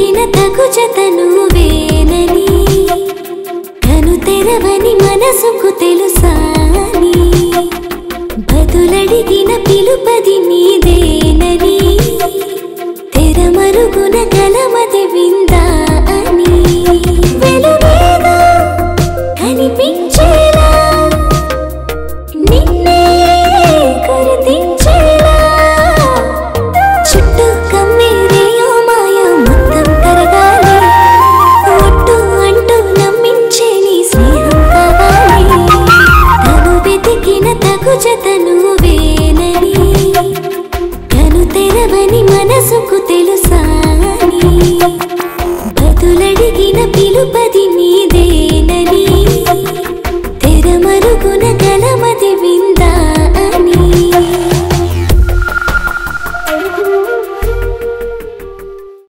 వెతికిన తగు జతను వేనని కను తెరవని మనసుకు తెలుసు.